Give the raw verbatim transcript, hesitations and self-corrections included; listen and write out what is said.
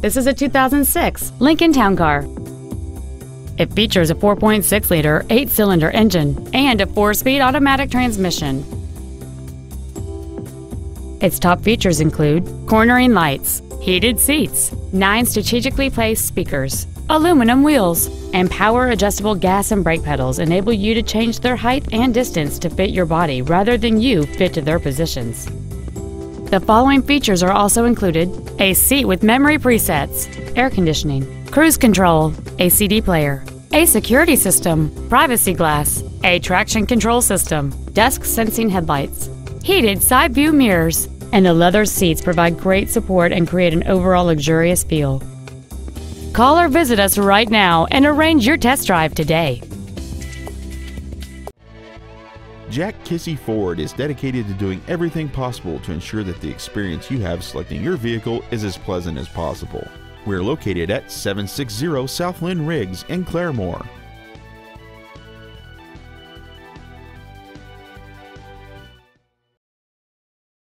This is a two thousand six Lincoln Town Car. It features a four point six liter eight-cylinder engine and a four-speed automatic transmission. Its top features include cornering lights, heated seats, nine strategically placed speakers, aluminum wheels, and power-adjustable gas and brake pedals enable you to change their height and distance to fit your body rather than you fit to their positions. The following features are also included: a seat with memory presets, air conditioning, cruise control, a C D player, a security system, privacy glass, a traction control system, dusk sensing headlights, heated side view mirrors, and the leather seats provide great support and create an overall luxurious feel. Call or visit us right now and arrange your test drive today. Jack Kissy Ford is dedicated to doing everything possible to ensure that the experience you have selecting your vehicle is as pleasant as possible. We're located at seven sixty South Lynn Riggs in Claremore.